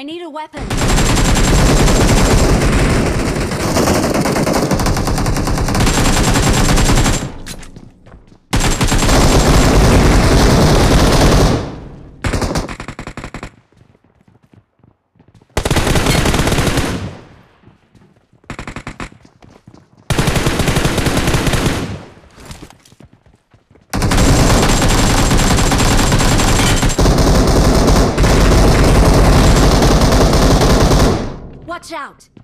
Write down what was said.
I need a weapon. Watch out!